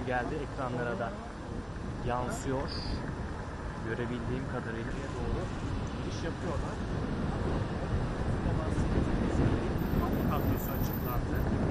sesi geldi. Ekranlara da yansıyor. Görebildiğim kadarıyla doğru iş yapıyorlar. Kapısı açıklandı.